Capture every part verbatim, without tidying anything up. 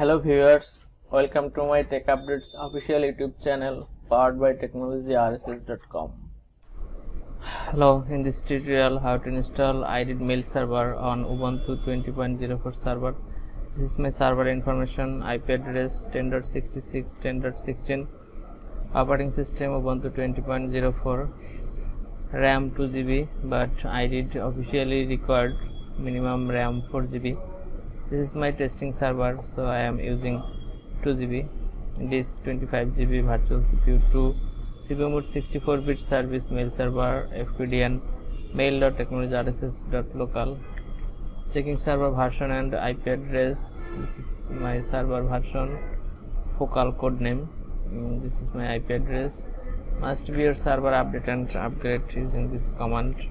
Hello viewers, welcome to my Tech Updates official YouTube channel powered by technology r s s dot com. Hello, in this tutorial how to install iRedMail server on Ubuntu twenty point zero four server. This is my server information, I P address ten dot sixty-six, ten dot sixteen, operating system Ubuntu twenty point zero four, RAM two G B, but I did officially required minimum RAM four G B. This is my testing server, so I am using two G B, disk twenty-five G B, virtual C P U two, C P U mode sixty-four bit service, mail server, F Q D N, mail dot technology r s s dot local, checking server version and I P address. This is my server version, focal code name, mm, this is my I P address. Must be your server update and upgrade using this command.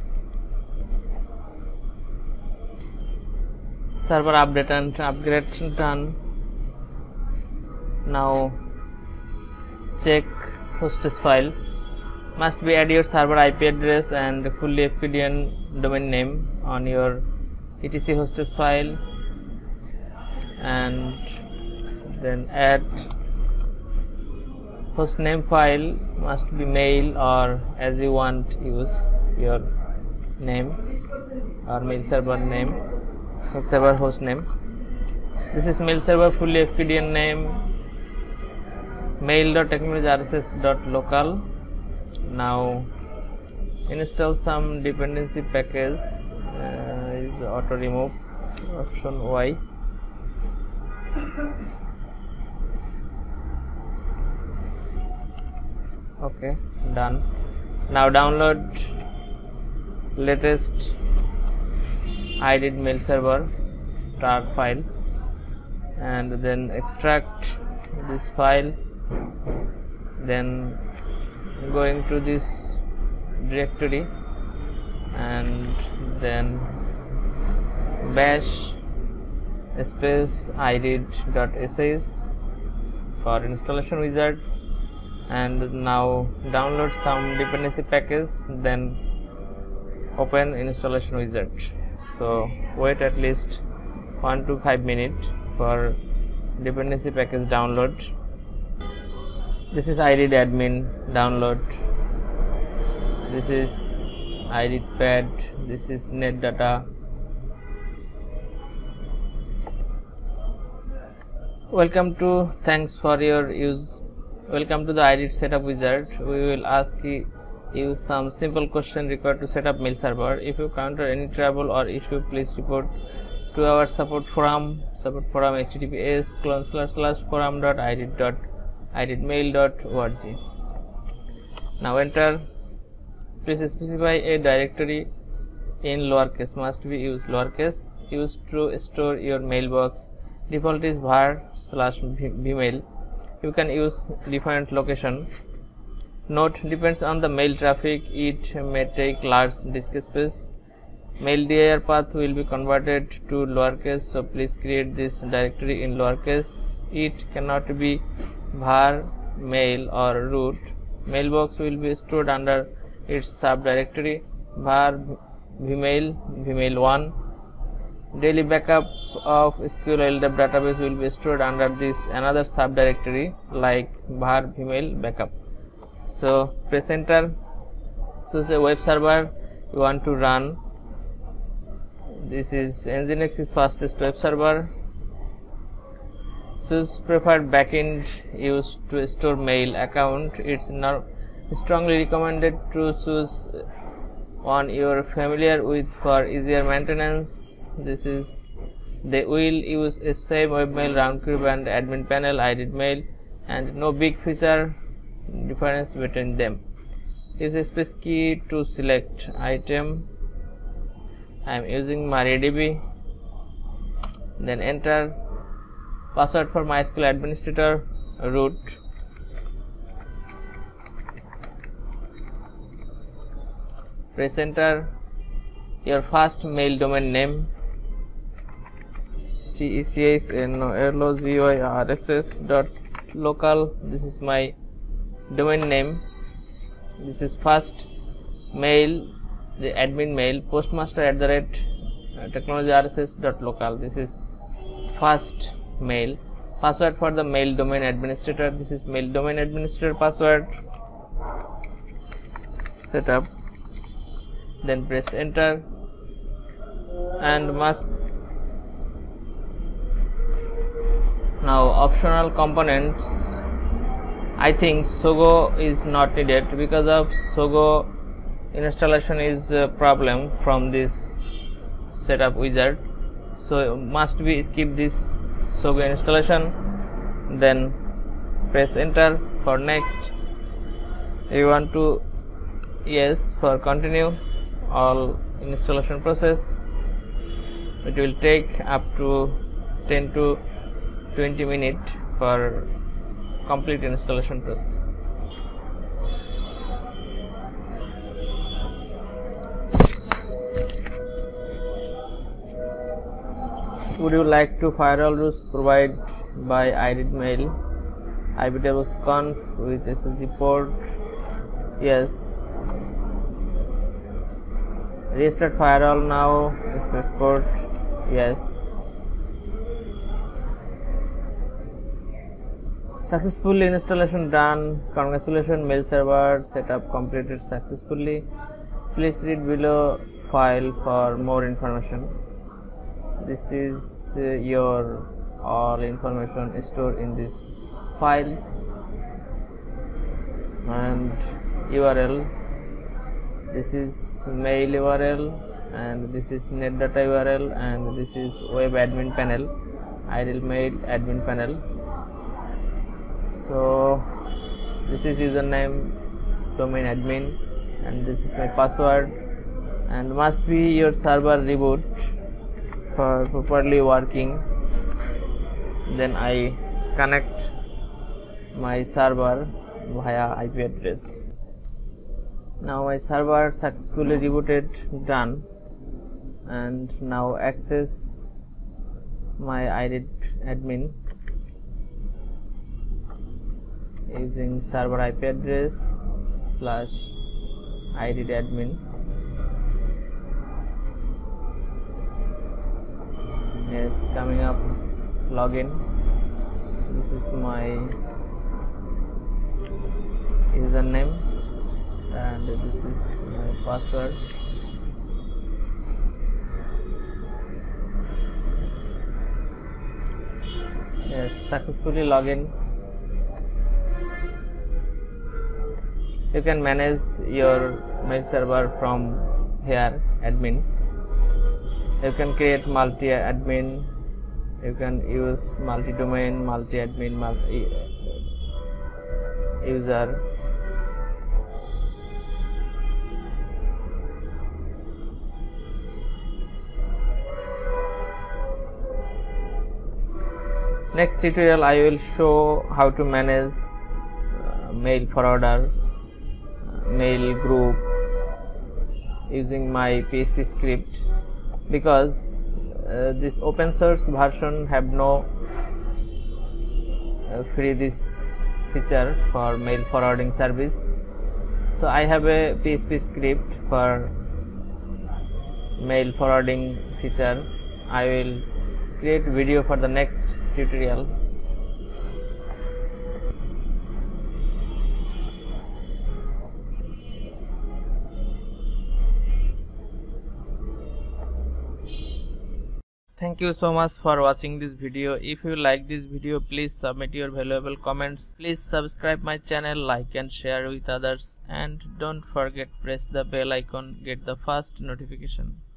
Server update and upgrade done. Now check hostess file. Must be add your server I P address and fully F Q D N domain name on your etc hostess file, and then add hostname file. Must be mail or as you want, use your name or mail server name, server host name. This is mail server, fully F Q D N name, mail dot technology r s s dot local. Now install some dependency package, uh, is auto remove, option Y. Okay, done. Now download latest iRed mail server tar file and then extract this file, then going to this directory and then bash space iRed.ss for installation wizard, and now download some dependency package, then open installation wizard. So wait at least one to five minutes for dependency package download. This is iRed admin download. This is iRed pad. This is Netdata. Welcome to thanks for your use. Welcome to the iRed setup wizard. We will ask you use some simple question required to set up mail server. If you encounter any trouble or issue, please report to our support forum, support forum https colon slash slash forum dot ired dot iredmail dot org. Now enter. Please specify a directory in lowercase, must be use lowercase, used to store your mailbox. Default is var slash vmail. You can use different location. Note, depends on the mail traffic, it may take large disk space. Mail dir path will be converted to lowercase, so please create this directory in lowercase. It cannot be var mail or root. Mailbox will be stored under its subdirectory var vmail vmail one. Daily backup of S Q L database will be stored under this another subdirectory like var vmail backup. So press enter, choose a web server you want to run. This is Nginx is fastest web server. Choose preferred backend used to store mail account. It's not strongly recommended to choose one you are familiar with for easier maintenance. This is they will use a same webmail, Roundcube and admin panel, iRedMail, and no big feature difference between them. Use a space key to select item. I am using MariaDB. Then enter password for MySQL administrator root. Press enter. Your first mail domain name technology r s s dot local. This is my domain name. This is first mail, the admin mail, postmaster at the rate technology r s s dot local. This is first mail. Password for the mail domain administrator. This is mail domain administrator password. Set up. Then press enter. And must. Now optional components. I think Sogo is not needed because of Sogo installation is a problem from this setup wizard. So must be skip this Sogo installation. Then press enter for next. You want to yes for continue all installation process. It will take up to ten to twenty minutes for complete installation process. Would you like to firewall rules provided by iRedMail? I B double conf with S S D port. Yes. Restart firewall now. S S port. Yes. Successfully installation done. Congratulations, mail server setup completed successfully. Please read below file for more information. This is uh, your all information stored in this file and U R L. This is mail U R L and this is Netdata U R L and this is web admin panel, iRedMail admin panel. So this is username domain admin and this is my password, and must be your server reboot for properly working. Then I connect my server via I P address. Now my server successfully rebooted, done, and now access my iRed admin using server I P address slash iRed admin. Yes, coming up login. This is my username and this is my password. Yes, successfully login. You can manage your mail server from here, admin. You can create multi-admin. You can use multi-domain, multi-admin, multi-user. Next tutorial, I will show how to manage uh, mail forwarder, mail group using my P H P script, because uh, this open source version have no uh, free this feature for mail forwarding service. So I have a P H P script for mail forwarding feature. I will create video for the next tutorial. Thank you so much for watching this video. If you like this video, please submit your valuable comments. Please subscribe my channel, like and share with others, and don't forget press the bell icon, get the first notification.